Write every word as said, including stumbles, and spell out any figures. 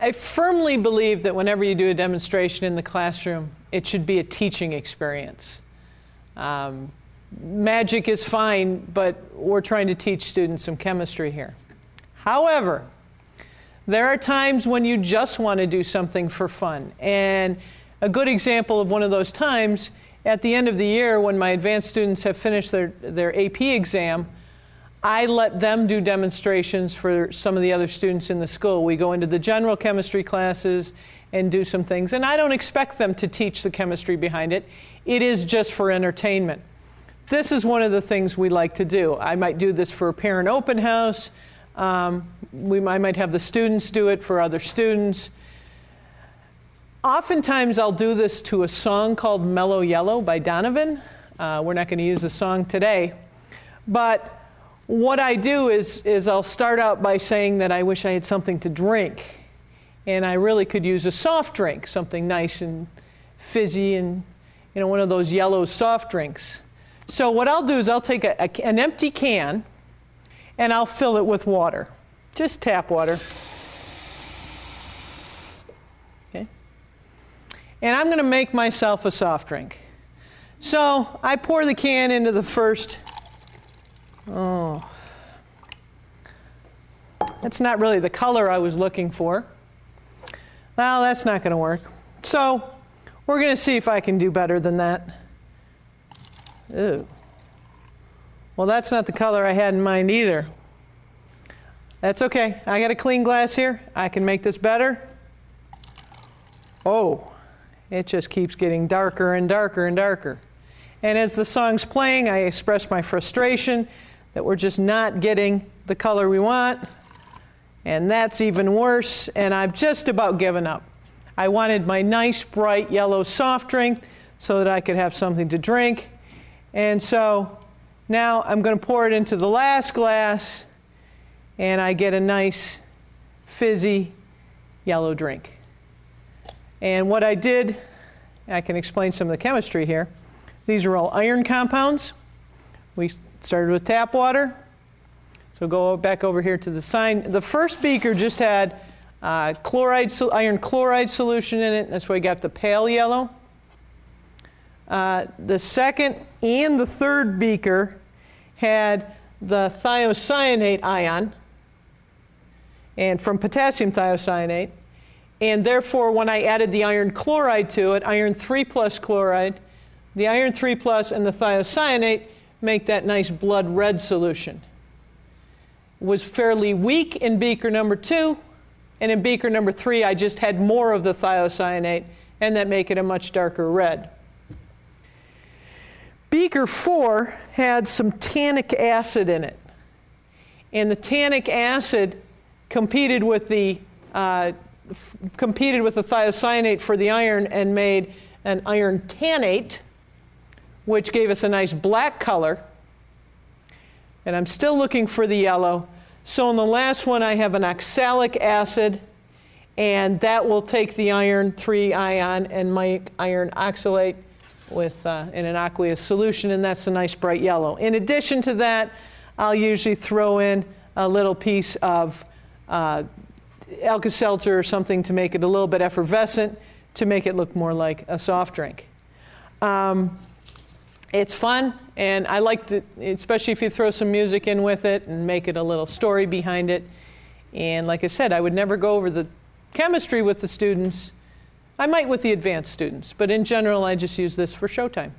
I firmly believe that whenever you do a demonstration in the classroom, it should be a teaching experience. Um, magic is fine, but we're trying to teach students some chemistry here. However, there are times when you just want to do something for fun. And a good example of one of those times, at the end of the year when my advanced students have finished their, their A P exam, I let them do demonstrations for some of the other students in the school. We go into the general chemistry classes and do some things. And I don't expect them to teach the chemistry behind it. It is just for entertainment. This is one of the things we like to do. I might do this for a parent open house. Um, we, I might have the students do it for other students. Oftentimes, I'll do this to a song called Mellow Yellow by Donovan. Uh, we're not going to use the song today. But what I do is, is I'll start out by saying that I wish I had something to drink. And I really could use a soft drink, something nice and fizzy and, you know, one of those yellow soft drinks. So what I'll do is I'll take a, a, an empty can and I'll fill it with water, just tap water. Okay. And I'm going to make myself a soft drink. So I pour the can into the first. Oh, that's not really the color I was looking for. Well, that's not going to work. So we're going to see if I can do better than that. Ooh. Well, that's not the color I had in mind either. That's okay. I got a clean glass here. I can make this better. Oh, it just keeps getting darker and darker and darker. And as the song's playing, I express my frustration that we're just not getting the color we want, and that's even worse, and I've just about given up. I wanted my nice, bright, yellow soft drink so that I could have something to drink, and so now I'm going to pour it into the last glass, and I get a nice, fizzy, yellow drink. And what I did, I can explain some of the chemistry here. These are all iron compounds. We started with tap water. So go back over here to the sign. The first beaker just had uh, chloride, so iron chloride solution in it. That's why we got the pale yellow. Uh, the second and the third beaker had the thiocyanate ion, and from potassium thiocyanate. And therefore, when I added the iron chloride to it, iron three plus chloride, the iron three plus and the thiocyanate make that nice blood red solution. It was fairly weak in beaker number two, and in beaker number three I just had more of the thiocyanate, and that make it a much darker red. Beaker four had some tannic acid in it, and the tannic acid competed with the uh, competed with the thiocyanate for the iron and made an iron tannate, which gave us a nice black color. And I'm still looking for the yellow. So in the last one, I have an oxalic acid, and that will take the iron three ion and make iron oxalate with, uh, in an aqueous solution, and that's a nice bright yellow. In addition to that, I'll usually throw in a little piece of uh, Alka-Seltzer or something to make it a little bit effervescent, to make it look more like a soft drink. Um, It's fun, and I like to, especially if you throw some music in with it and make it a little story behind it. And like I said, I would never go over the chemistry with the students. I might with the advanced students, but in general, I just use this for showtime.